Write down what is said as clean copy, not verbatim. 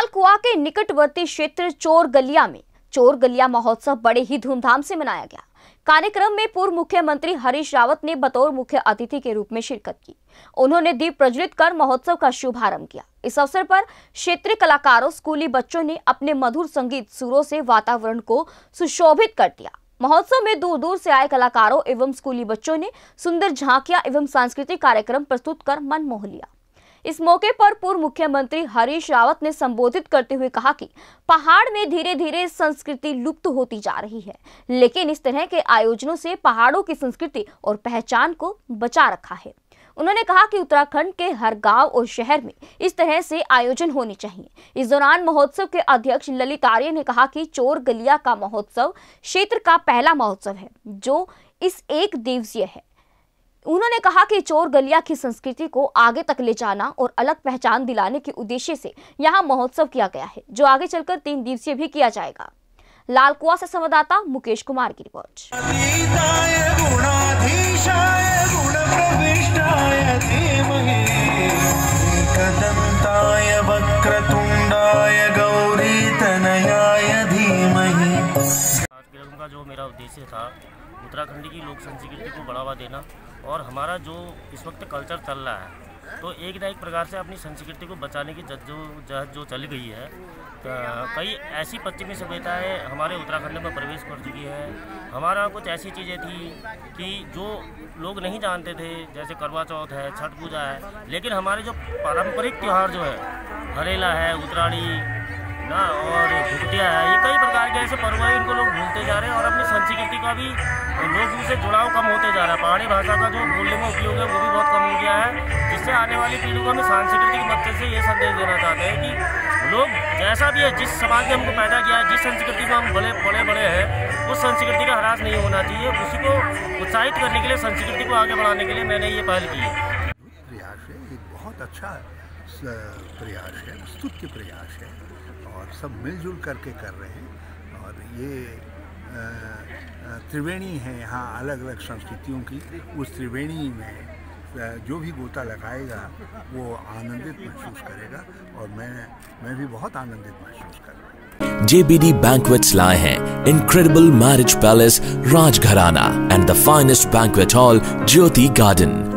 लालकुआ के निकटवर्ती क्षेत्र चोर गलिया महोत्सव बड़े ही धूमधाम से मनाया गया। कार्यक्रम में पूर्व मुख्यमंत्री हरीश रावत ने बतौर मुख्य अतिथि के रूप में शिरकत की। उन्होंने दीप प्रज्वलित कर महोत्सव का शुभारंभ किया। इस अवसर पर क्षेत्रीय कलाकारों, स्कूली बच्चों ने अपने मधुर संगीत सुरों से वातावरण को सुशोभित कर दिया। महोत्सव में दूर दूर से आए कलाकारों एवं स्कूली बच्चों ने सुंदर झांकियां एवं सांस्कृतिक कार्यक्रम प्रस्तुत कर मन मोह लिया। इस मौके पर पूर्व मुख्यमंत्री हरीश रावत ने संबोधित करते हुए कहा कि पहाड़ में धीरे धीरे संस्कृति लुप्त होती जा रही है, लेकिन इस तरह के आयोजनों से पहाड़ों की संस्कृति और पहचान को बचा रखा है। उन्होंने कहा कि उत्तराखंड के हर गांव और शहर में इस तरह से आयोजन होने चाहिए। इस दौरान महोत्सव के अध्यक्ष ललित आर्य ने कहा कि चोर गलिया का महोत्सव क्षेत्र का पहला महोत्सव है जो इस एक दिवसीय है। उन्होंने कहा कि चोर गलिया की संस्कृति को आगे तक ले जाना और अलग पहचान दिलाने के उद्देश्य से यहां महोत्सव किया गया है, जो आगे चलकर 3 दिवसीय भी किया जाएगा। लालकुआ से संवाददाता मुकेश कुमार की रिपोर्ट। जो मेरा उद्देश्य था उत्तराखंड की लोक संस्कृति को बढ़ावा देना और हमारा जो इस वक्त कल्चर चल रहा है तो एक ना एक प्रकार से अपनी संस्कृति को बचाने की जद्दोजहद चल गई है। कई ऐसी पश्चिमी सभ्यताएँ हमारे उत्तराखंड में प्रवेश कर चुकी है। हमारा कुछ ऐसी चीज़ें थी कि जो लोग नहीं जानते थे, जैसे करवा चौथ है, छठ पूजा है, लेकिन हमारे जो पारंपरिक त्यौहार जो है, हरेला है, उत्तराणी ना और घुटिया है, ये कई प्रकार के ऐसे पर्व हैं, इनको लोग भूलते जा रहे हैं और अपनी संस्कृति का भी लोग उनसे जुड़ाव कम होते जा रहा है। पहाड़ी भाषा का जो बोलने में उपयोग है वो भी बहुत कम हो गया है, जिससे आने वाली पीढ़ी को हमें सांस्कृतिक मकसद से ये संदेश देना चाहते हैं कि लोग जैसा भी है, जिस समाज ने हमको पैदा किया है, जिस संस्कृति में हम बड़े हैं, उस संस्कृति का ह्रास नहीं होना चाहिए। उसी को उत्साहित करने के लिए, संस्कृति को आगे बढ़ाने के लिए मैंने ये पहल की है। प्रयास है, एक बहुत अच्छा प्रयास है, स्तुत्य प्रयास है और सब मिलजुल करके कर रहे हैं। और ये त्रिवेणी है, यहाँ अलग अलग संस्कृतियों की, उस त्रिवेणी में जो भी गोता लगाएगा वो आनंदित महसूस करेगा और मैं भी बहुत आनंदित महसूस कर रहा हूँ। JBD Banquets लाए हैं Incredible Marriage Palace, Rajgharana and the finest banquet hall, Jyoti Garden.